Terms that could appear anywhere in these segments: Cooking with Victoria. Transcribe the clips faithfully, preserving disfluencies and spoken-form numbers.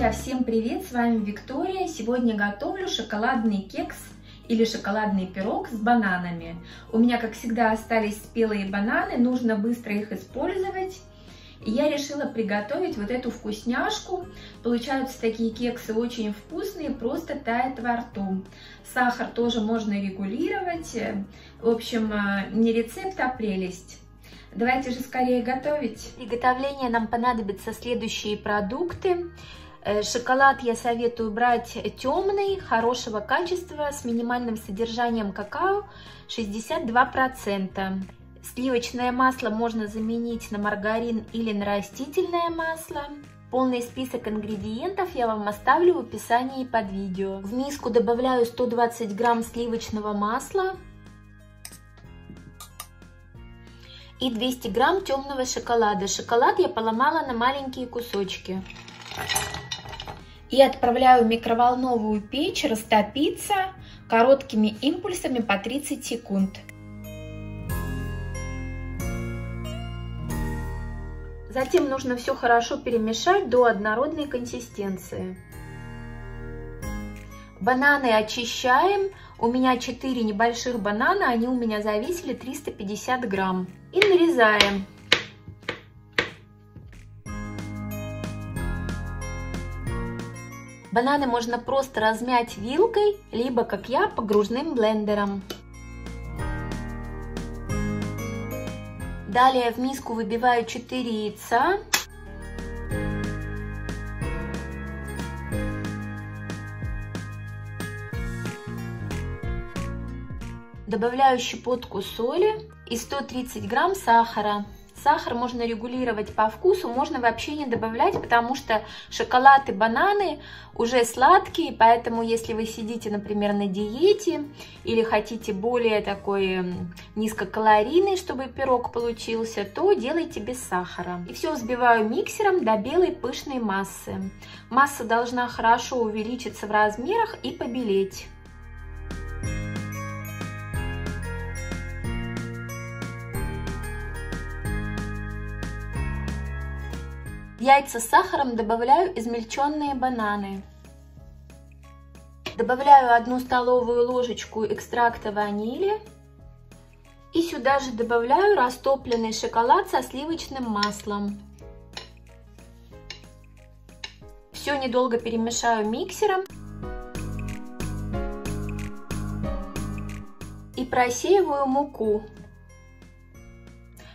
Друзья, всем привет! С вами Виктория. Сегодня готовлю шоколадный кекс или шоколадный пирог с бананами. У меня, как всегда, остались спелые бананы, нужно быстро их использовать. И я решила приготовить вот эту вкусняшку. Получаются такие кексы очень вкусные, просто тает во рту. Сахар тоже можно регулировать. В общем, не рецепт, а прелесть. Давайте же скорее готовить. Для приготовления нам понадобятся следующие продукты. Шоколад я советую брать темный, хорошего качества, с минимальным содержанием какао шестьдесят два процента. Сливочное масло можно заменить на маргарин или на растительное масло. Полный список ингредиентов я вам оставлю в описании под видео. В миску добавляю сто двадцать грамм сливочного масла и двести грамм темного шоколада. Шоколад я поломала на маленькие кусочки. И отправляю в микроволновую печь растопиться короткими импульсами по тридцать секунд. Затем нужно все хорошо перемешать до однородной консистенции. Бананы очищаем. У меня четыре небольших банана, они у меня зависели триста пятьдесят грамм. И нарезаем. Бананы можно просто размять вилкой, либо, как я, погружным блендером. Далее в миску выбиваю четыре яйца. Добавляю щепотку соли и сто тридцать грамм сахара. Сахар можно регулировать по вкусу, можно вообще не добавлять, потому что шоколад и бананы уже сладкие, поэтому если вы сидите, например, на диете или хотите более такой низкокалорийный, чтобы пирог получился, то делайте без сахара. И все взбиваю миксером до белой пышной массы. Масса должна хорошо увеличиться в размерах и побелеть. В яйца с сахаром добавляю измельченные бананы. Добавляю одну столовую ложечку экстракта ванили. И сюда же добавляю растопленный шоколад со сливочным маслом. Все недолго перемешаю миксером. И просеиваю муку.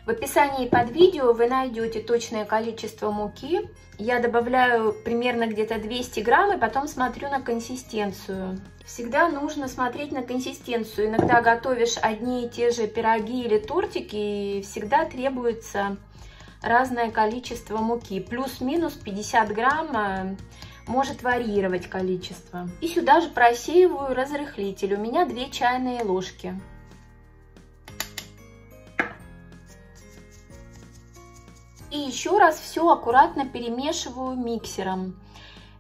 В описании под видео вы найдете точное количество муки. Я добавляю примерно где-то двести грамм и потом смотрю на консистенцию. Всегда нужно смотреть на консистенцию. Иногда готовишь одни и те же пироги или тортики, и всегда требуется разное количество муки. Плюс-минус пятьдесят грамм, может варьировать количество. И сюда же просеиваю разрыхлитель. У меня две чайные ложки. И еще раз все аккуратно перемешиваю миксером.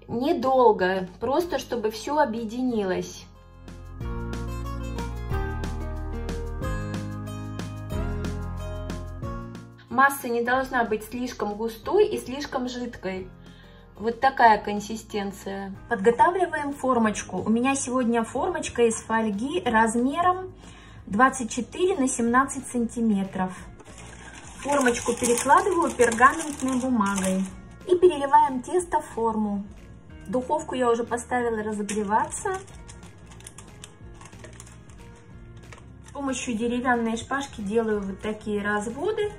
Недолго, просто чтобы все объединилось. Масса не должна быть слишком густой и слишком жидкой. Вот такая консистенция. Подготавливаем формочку. У меня сегодня формочка из фольги размером двадцать четыре на семнадцать сантиметров. Формочку перекладываю пергаментной бумагой и переливаем тесто в форму. Духовку я уже поставила разогреваться. С помощью деревянной шпажки делаю вот такие разводы,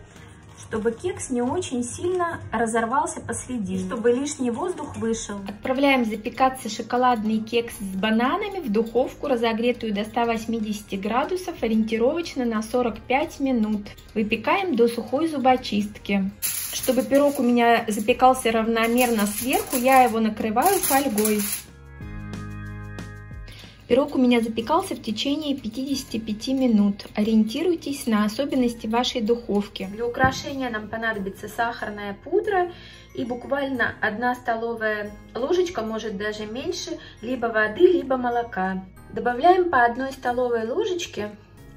чтобы кекс не очень сильно разорвался посреди, чтобы лишний воздух вышел. Отправляем запекаться шоколадный кекс с бананами в духовку, разогретую до ста восьмидесяти градусов, ориентировочно на сорок пять минут. Выпекаем до сухой зубочистки. Чтобы пирог у меня запекался равномерно сверху, я его накрываю фольгой. Пирог у меня запекался в течение пятидесяти пяти минут. Ориентируйтесь на особенности вашей духовки. Для украшения нам понадобится сахарная пудра и буквально одна столовая ложечка, может даже меньше, либо воды, либо молока. Добавляем по одной столовой ложечке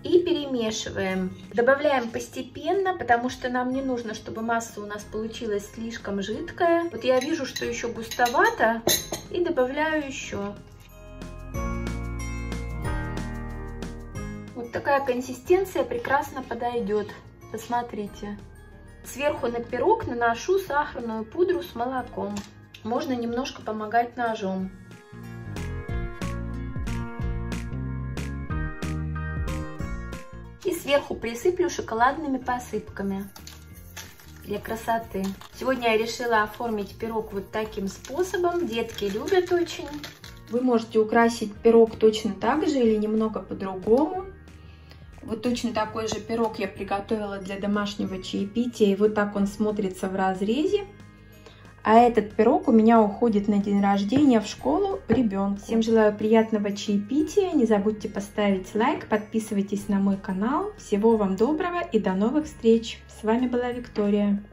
и перемешиваем. Добавляем постепенно, потому что нам не нужно, чтобы масса у нас получилась слишком жидкая. Вот я вижу, что еще густовато, и добавляю еще. Вот такая консистенция прекрасно подойдет. Посмотрите. Сверху на пирог наношу сахарную пудру с молоком. Можно немножко помогать ножом. И сверху присыплю шоколадными посыпками для красоты. Сегодня я решила оформить пирог вот таким способом. Детки любят очень. Вы можете украсить пирог точно так же или немного по-другому. Вот точно такой же пирог я приготовила для домашнего чаепития. И вот так он смотрится в разрезе. А этот пирог у меня уходит на день рождения в школу ребенку. Всем желаю приятного чаепития. Не забудьте поставить лайк, подписывайтесь на мой канал. Всего вам доброго и до новых встреч. С вами была Виктория.